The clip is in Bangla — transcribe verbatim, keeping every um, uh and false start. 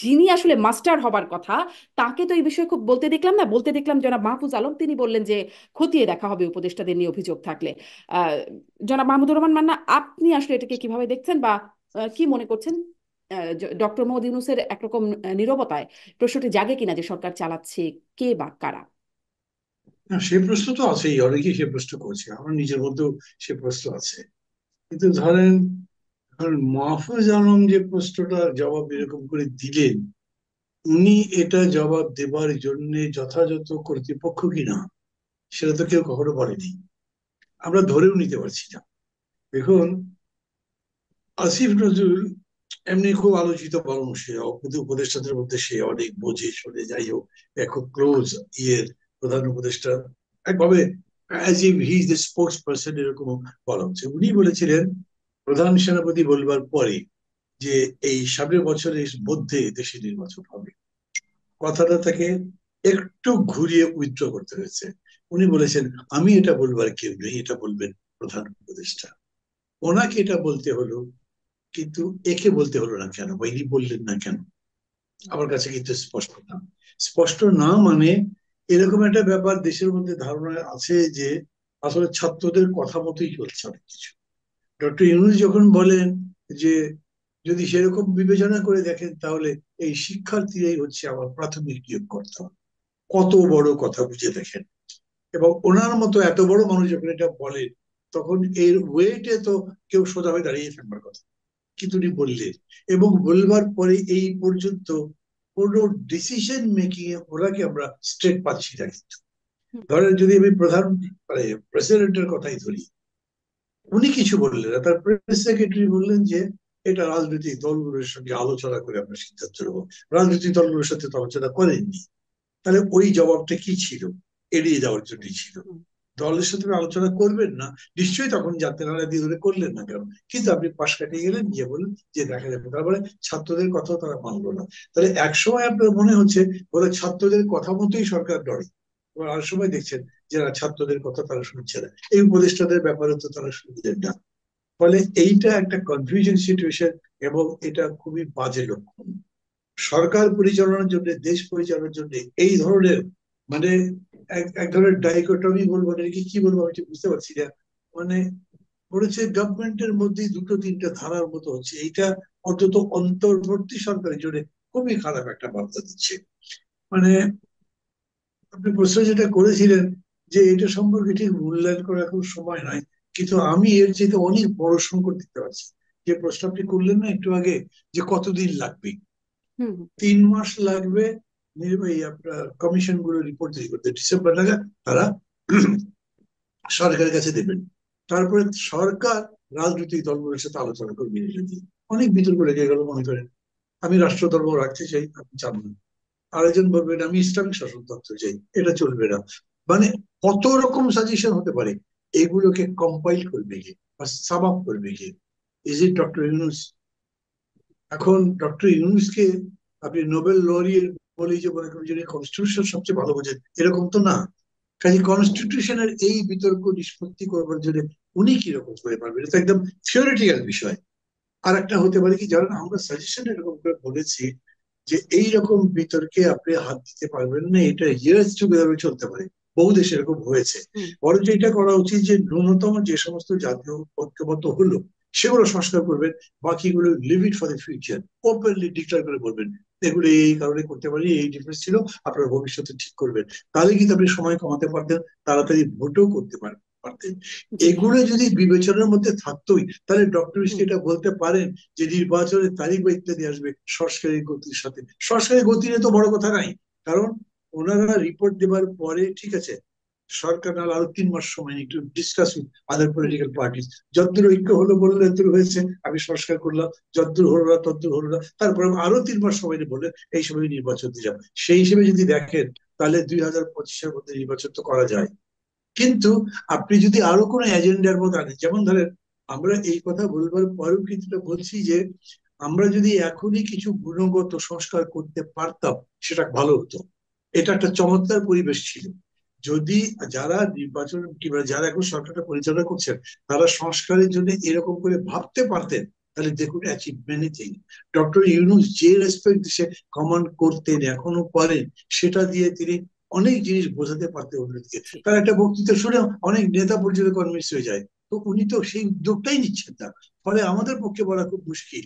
যিনি আসলে মাস্টার হবার কথা তাকে তো এই বিষয়ে খুব বলতে দেখলাম না। বলতে দেখলাম জনাব মাহফুজ আলম, তিনি বললেন যে খতিয়ে দেখা হবে উপদেষ্টাদের নিয়ে অভিযোগ থাকলে। আহ জনাব মাহমুদুর রহমান মান্না, আপনি আসলে এটাকে কিভাবে দেখছেন বা কি মনে করছেন? ডক্টর মোদি-ইউনূসের একরকম নীরবতায় প্রশ্নটি জাগে কিনা যে সরকার চালাচ্ছে কে বা কারা? সে প্রশ্ন তো আছেই, অনেকেই সে প্রশ্ন করছে, আমার নিজের মধ্যেও সে প্রশ্ন আছে। কিন্তু ধরেন মাহফুজ আলম যে প্রশ্নটা জবাব এরকম করে দিলেন, উনি এটা জবাব দেবার জন্য যথাযথ কর্তৃপক্ষ কিনা সেটা তো কেউ কখনো বলেনি, আমরা ধরেও নিতে পারছি না। দেখুন, আসিফ নজরুল এমনি খুব আলোচিত পরামর্শ, উপদেষ্টাদের মধ্যে সে অনেক বোঝে শোনে, যাই হোক খুব ক্লোজ ইয়ের প্রধান উপদেষ্টা, একভাবে স্পোর্টস পার্সন এরকম বলা হচ্ছে। উনি বলেছিলেন প্রধান সেনাপতি বলবার পরে যে এই সামনের বছরের মধ্যে দেশে নির্বাচন হবে, কথাটা তাকে একটু ঘুরিয়ে উইথড্র করতে হয়েছে। উনি বলেছেন আমি এটা বলবার কেউ নেই, এটা বলবেন প্রধান উপদেষ্টা। ওনাকে এটা বলতে হলো, কিন্তু একে বলতে হলো না কেন বা ইনি বললেন না কেন? আমার কাছে কিন্তু স্পষ্ট না। স্পষ্ট না মানে এরকম একটা ব্যাপার দেশের মধ্যে ধারণা আছে যে আসলে ছাত্রদের কথা মতোই চলছে অনেক কিছু। ডক্টর ইউনূস যখন বলেন যে যদি সেরকম বিবেচনা করে দেখেন তাহলে এই শিক্ষার্থীরাই হচ্ছে আমার প্রাথমিক নিয়োগকর্তা, কত বড় কথা বুঝে দেখেন। এবং ওনার মতো এত বড় মানুষ যখন এটা বলেন তখন এর ওয়েটে তো কেউ সোজা হয়ে দাঁড়িয়ে থাকবার কথা, কিন্তু উনি বললেন। এবং বলবার পরে এই পর্যন্ত কোনো ডিসিশন মেকিং এ ওনাকে আমরা স্ট্রেট পাচ্ছি না। কিন্তু ধরেন যদি আমি প্রধান মানে প্রেসিডেন্টের কথাই ধরি, উনি কিছু বললেন না, তার প্রেস সেক্রেটারি বললেন যে এটা রাজনৈতিক দলগুলোর সঙ্গে আলোচনা করে আমরা সিদ্ধান্ত নেব। রাজনৈতিক দলগুলোর সাথে তো আলোচনা করেননি, তাহলে ওই জবাবটা কি ছিল? এড়িয়ে যাওয়ার জন্যই ছিল। দলের সাথে আলোচনা করবেন না নিশ্চয়ই, তখন যাতে নারা দিয়ে ধরে করলেন না কেন? কিন্তু আপনি পাশ কাটিয়ে গেলেন, গিয়ে বলেন যে দেখা যাবে। তারপরে ছাত্রদের কথাও তারা মানলো না। তাহলে একসময় আপনার মনে হচ্ছে ওরা ছাত্রদের কথা মতোই সরকার ডরে, এবার আর সময় দেখছেন যারা ছাত্রদের কথা তারা শুনছে না, এই উপদেষ্টাদের ব্যাপারে তো তারা শুনলেন না। ফলে এইটা একটা কনফিউশন সিচুয়েশন এবং এটা খুবই বাজে লক্ষণ। সরকার পরিচালনার জন্য, দেশ পরিচালনার জন্য এই ধরনের মানে এক ধরনের ডাইকোটমি বলবো, এটাকে কি বলবো আমি ঠিক বুঝতে পারছি না, মানে বলেছে গভর্নমেন্টের মধ্যে দুটো তিনটা ধারার মতো হচ্ছে। এইটা অন্তত অন্তর্বর্তী সরকারের জন্য খুবই খারাপ একটা বার্তা দিচ্ছে। মানে আপনি প্রশ্ন যেটা করেছিলেন যে এটা সম্পর্কে ঠিক মূল্যায়ন করার এখন সময় নাই, কিন্তু আমি এর চাইতে অনেক বড় সংকট দেখতে পাচ্ছি। যে প্রশ্ন আপনি করলেন না একটু আগে যে কতদিন লাগবে, তিন মাস লাগবে নির্বাহী আপনার কমিশন গুলো রিপোর্ট তৈরি করতে, ডিসেম্বর নাগাদ তারা সরকারের কাছে দেবেন। তারপরে সরকার রাজনৈতিক দলগুলোর সাথে আলোচনা করবে, অনেক বিতর্ক লেগে গেল। মনে করেন আমি রাষ্ট্র ধর্ম রাখতে চাই, আপনি চান না। আরেকজন বলবেন আমি ইসলামিক শাসনতন্ত্র চাই, এটা চলবে না। মানে কত রকম সাজেশন হতে পারে, এগুলোকে কম্পাইল করবে গিয়ে বা সাম আপ করবে গিয়ে ইজ ইট ডক্টর ইউনূস? এখন ডক্টর ইউনূসকে আপনি নোবেল লরিয়েট বলি যে মনে করেন যিনি কনস্টিটিউশন সবচেয়ে ভালো বোঝেন, এরকম তো না। কাজে কনস্টিটিউশনের এই বিতর্ক নিষ্পত্তি করবার জন্য উনি কিরকম করে পারবেন, এটা একদম থিওরিটিক্যাল বিষয়। আর একটা হতে পারে কি জানেন, আমরা সাজেশন এরকম করে বলেছি যে এইরকম বিতর্কে আপনি হাত দিতে পারবেন না, এটা ইয়ার্স টুগেদার চলতে পারে, বহু দেশে এরকম হয়েছে। বরঞ্চ এটা করা উচিত যে ন্যূনতম যে সমস্ত জাতীয় ঐক্যবদ্ধ হলো সেগুলো সংস্কার করবেন, বাকিগুলো limit for the future openly declare করে বলবেন এগুলো এই কারণে করতে পারি, এই ডিফারেন্স ছিল, আপনার ভবিষ্যতে ঠিক করবেন। তাহলে কিন্তু আপনি সময় কমাতে পারতেন, তাড়াতাড়ি ভোটও করতে পারতেন। এগুলো যদি বিবেচনার মধ্যে থাকতোই তাহলে ডক্টর এটা বলতে পারেন যে নির্বাচনের তারিখ বা ইত্যাদি আসবে সংস্কারের গতির সাথে। সংস্কারের গতি নিয়ে তো বড় কথা নাই, কারণ ওনারা রিপোর্ট দেবার পরে ঠিক আছে সরকার নাহলে আরো তিন মাস সময় একটু discuss with other political parties, যতদূর ঐক্য হলো বললেন এতদূর হয়েছে, আমি সংস্কার করলাম, যতদূর হলো না ততদূর হলো না, তারপরে আরো তিন মাস সময় বললেন এই সময় নির্বাচন দিলাম। সেই হিসেবে যদি দেখেন তাহলে দুই হাজার পঁচিশের মধ্যে নির্বাচন তো করা যায়। কিন্তু আপনি যদি আরো কোনো এজেন্ডার মতো আনেন, যেমন ধরেন আমরা এই কথা বলবার পরেও কিন্তু বলছি যে আমরা যদি এখনই কিছু গুণগত সংস্কার করতে পারতাম সেটা ভালো হতো, এটা একটা চমৎকার পরিবেশ ছিল। যদি যারা নির্বাচন কিংবা যারা এখন সরকারটা পরিচালনা করছেন তারা সংস্কারের জন্য এরকম করে ভাবতে পারতেন তাহলে they could achieve many things. Doctor Yunus যে রেসপেক্ট সে কমান্ড করতেন, এখনো করেন, সেটা দিয়ে তিনি অনেক জিনিস বোঝাতে পারতেন অন্যদিকে। তার একটা বক্তৃতা শুনে অনেক নেতা পর্যন্ত কনভিন্স হয়ে যায়, তো উনি তো সেই উদ্যোগটাই নিচ্ছেন না, ফলে আমাদের পক্ষে বলা খুব মুশকিল।